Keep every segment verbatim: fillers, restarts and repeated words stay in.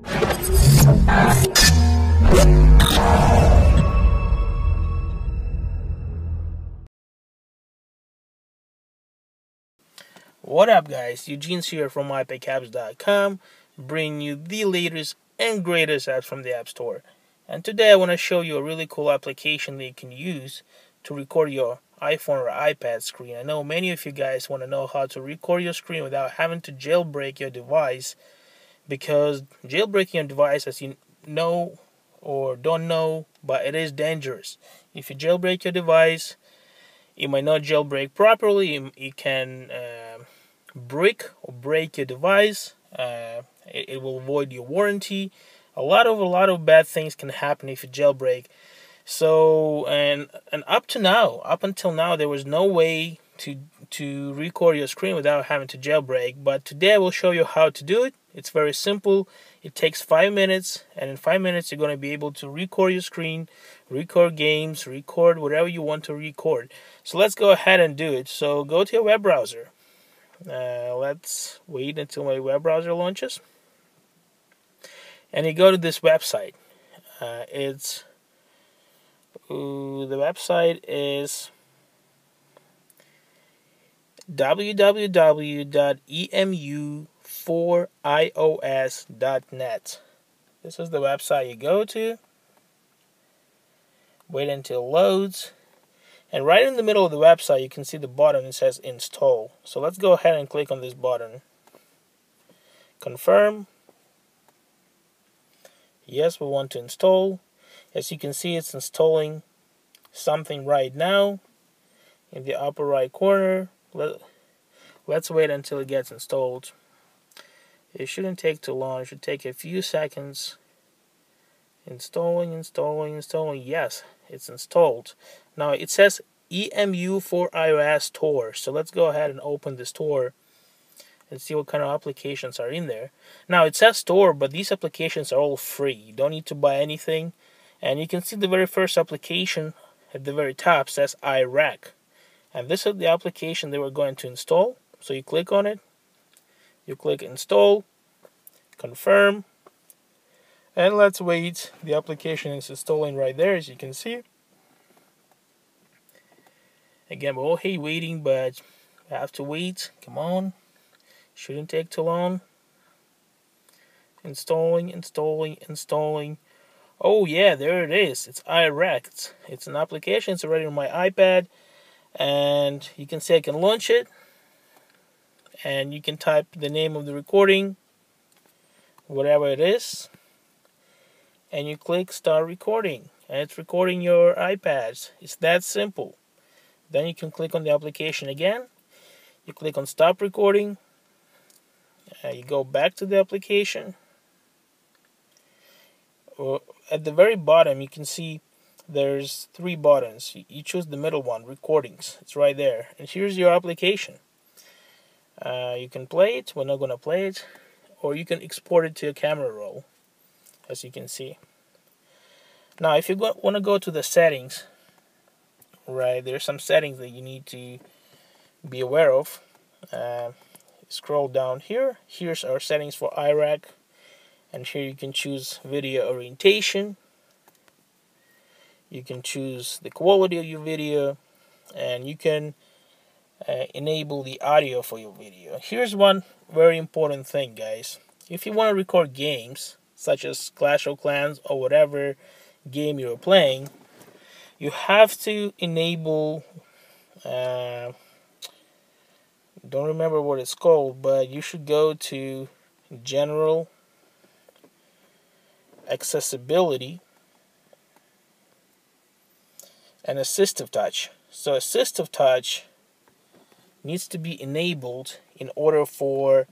What up, guys? Eugene's here from i Pick Apps dot com, bringing you the latest and greatest apps from the App Store. And today I want to show you a really cool application that you can use to record your iPhone or iPad screen. I know many of you guys want to know how to record your screen without having to jailbreak your device, because jailbreaking your device, as you know or don't know, but it is dangerous. If you jailbreak your device, it might not jailbreak properly. It can uh, brick or break your device. Uh, it, it will void your warranty. A lot of a lot of bad things can happen if you jailbreak. So and and up to now, up until now, there was no way to to record your screen without having to jailbreak. But today I will show you how to do it. It's very simple. It takes five minutes, and in five minutes you're going to be able to record your screen, record games, record whatever you want to record. So let's go ahead and do it. So go to your web browser. Uh, let's wait until my web browser launches. And you go to this website. Uh, it's ooh, the website is w w w dot e m u four i o s dot net. This is the website you go to. Wait until it loads. And right in the middle of the website, you can see the button that says install. So let's go ahead and click on this button. Confirm. Yes, we want to install. As you can see, it's installing something right now in the upper right corner. Let's wait until it gets installed. It shouldn't take too long. It should take a few seconds. Installing, installing, installing. Yes, it's installed. Now it says E M U for iOS store. So let's go ahead and open the store and see what kind of applications are in there. Now it says store, but these applications are all free. You don't need to buy anything. And you can see the very first application at the very top says iREC. And this is the application they were going to install. So you click on it. You click install, confirm, and let's wait. The application is installing right there, as you can see. Again, we all hate waiting, but I have to wait. Come on. Shouldn't take too long. Installing, installing, installing. Oh yeah, there it is. It's iREC. It's, it's an application. It's already on my iPad. And you can see I can launch it. And you can type the name of the recording, whatever it is, and you click start recording, and it's recording your iPads. It's that simple. Then you can click on the application again. You click on stop recording. Uh, you go back to the application. Or at the very bottom, you can see there's three buttons. You choose the middle one, recordings. It's right there. And here's your application. Uh, you can play it, we're not going to play it, or you can export it to your camera roll, as you can see. Now, if you want to go to the settings, right, there's some settings that you need to be aware of. Uh, scroll down here, here's our settings for iREC, and here you can choose video orientation, you can choose the quality of your video, and you can Uh, enable the audio for your video. Here's one very important thing, guys. If you want to record games such as Clash of Clans or whatever game you're playing, you have to enable uh, don't remember what it's called, but you should go to general accessibility and assistive touch. So assistive touch needs to be enabled in order for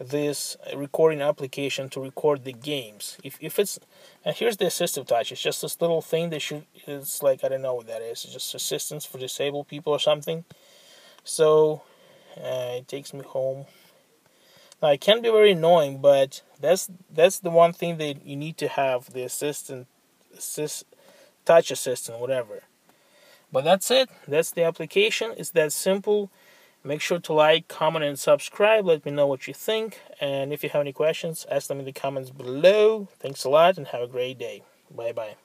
this recording application to record the games. If if it's, and here's the assistive touch. It's just this little thing that should, it's like, I don't know what that is. It's just assistance for disabled people or something. So uh, it takes me home. Now it can be very annoying, but that's that's the one thing that you need to have, the assistant, assist, touch assistant, whatever. But that's it. That's the application. It's that simple. Make sure to like, comment, and subscribe. Let me know what you think. And if you have any questions, ask them in the comments below. Thanks a lot and have a great day. Bye-bye.